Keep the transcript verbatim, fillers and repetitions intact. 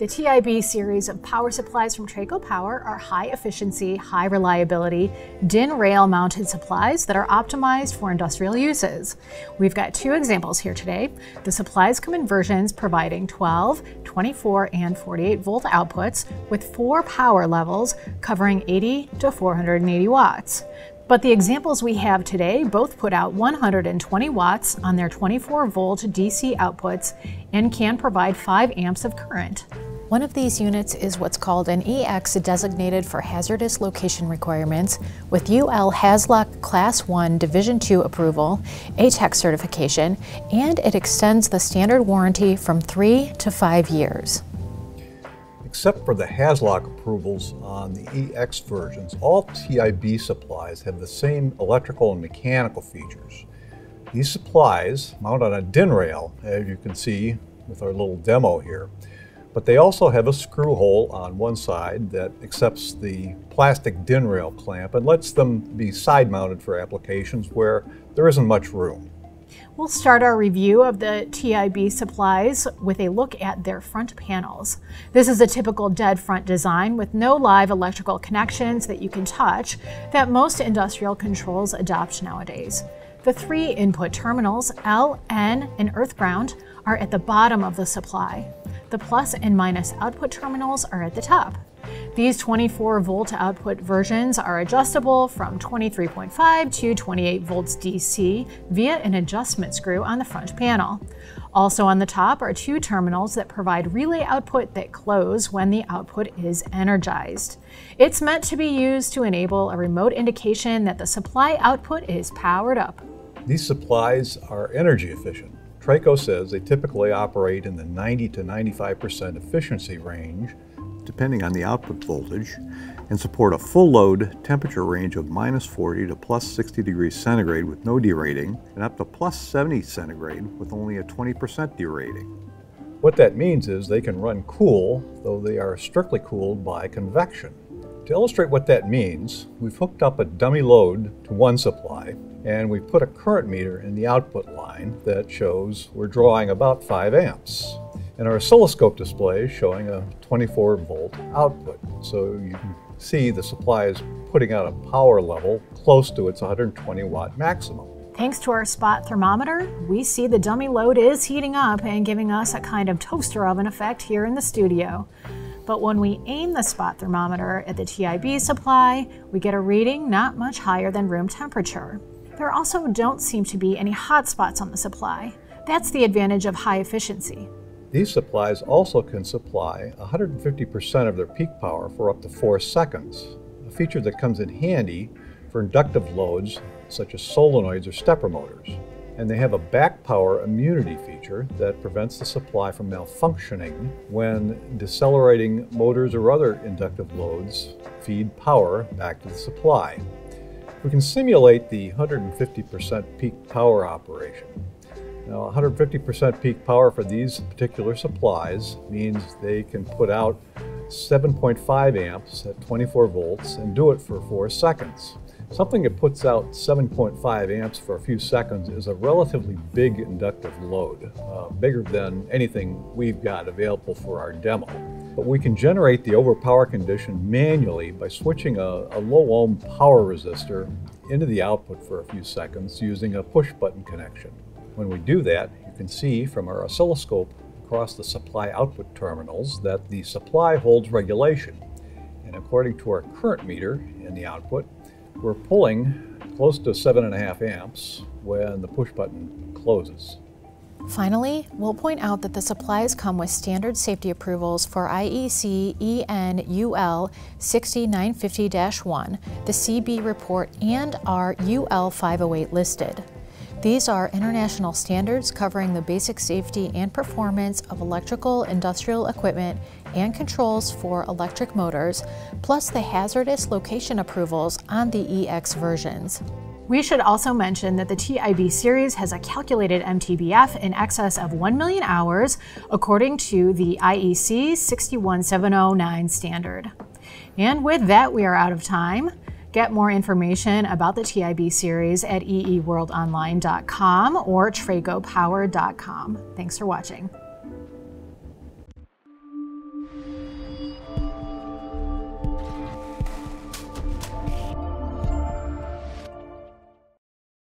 The T I B series of power supplies from Traco Power are high efficiency, high reliability, D I N rail mounted supplies that are optimized for industrial uses. We've got two examples here today. The supplies come in versions providing twelve, twenty-four, and forty-eight volt outputs with four power levels covering eighty to four hundred eighty watts. But the examples we have today both put out one hundred twenty watts on their twenty-four volt D C outputs and can provide five amps of current. One of these units is what's called an E X, designated for hazardous location requirements with U L Hazloc Class one Division two approval, ATEX certification, and it extends the standard warranty from three to five years. Except for the Hazloc approvals on the E X versions, all T I B supplies have the same electrical and mechanical features. These supplies mount on a D I N rail, as you can see with our little demo here, but they also have a screw hole on one side that accepts the plastic D I N rail clamp and lets them be side-mounted for applications where there isn't much room. We'll start our review of the T I B supplies with a look at their front panels. This is a typical dead front design with no live electrical connections that you can touch that most industrial controls adopt nowadays. The three input terminals, L, N, and earth ground, are at the bottom of the supply. The plus and minus output terminals are at the top. These twenty-four volt output versions are adjustable from twenty-three point five to twenty-eight volts D C via an adjustment screw on the front panel. Also on the top are two terminals that provide relay output that close when the output is energized. It's meant to be used to enable a remote indication that the supply output is powered up. These supplies are energy efficient. Traco says they typically operate in the ninety to ninety-five percent efficiency range, depending on the output voltage, and support a full load temperature range of minus forty to plus sixty degrees centigrade with no derating, and up to plus seventy centigrade with only a twenty percent derating. What that means is they can run cool, though they are strictly cooled by convection. To illustrate what that means, we've hooked up a dummy load to one supply, and we've put a current meter in the output line that shows we're drawing about five amps. And our oscilloscope display is showing a twenty-four volt output. So you can see the supply is putting out a power level close to its one hundred twenty watt maximum. Thanks to our spot thermometer, we see the dummy load is heating up and giving us a kind of toaster oven effect here in the studio. But when we aim the spot thermometer at the T I B supply, we get a reading not much higher than room temperature. There also don't seem to be any hot spots on the supply. That's the advantage of high efficiency. These supplies also can supply one hundred fifty percent of their peak power for up to four seconds, a feature that comes in handy for inductive loads such as solenoids or stepper motors. And they have a back power immunity feature that prevents the supply from malfunctioning when decelerating motors or other inductive loads feed power back to the supply. We can simulate the one hundred fifty percent peak power operation. Now, one hundred fifty percent peak power for these particular supplies means they can put out seven point five amps at twenty-four volts and do it for four seconds. Something that puts out seven point five amps for a few seconds is a relatively big inductive load, uh, bigger than anything we've got available for our demo. But we can generate the overpower condition manually by switching a, a low ohm power resistor into the output for a few seconds using a push button connection. When we do that, you can see from our oscilloscope across the supply output terminals that the supply holds regulation. And according to our current meter in the output, we're pulling close to seven and a half amps when the push button closes. Finally, we'll point out that the supplies come with standard safety approvals for I E C E N U L six oh nine five oh dash one, the C B report, and our U L five oh eight listed. These are international standards covering the basic safety and performance of electrical industrial equipment and controls for electric motors, plus the hazardous location approvals on the E X versions. We should also mention that the T I B series has a calculated M T B F in excess of one million hours according to the I E C six one seven oh nine standard. And with that, we are out of time. Get more information about the T I B series at e e world online dot com or traco power dot com. Thanks for watching.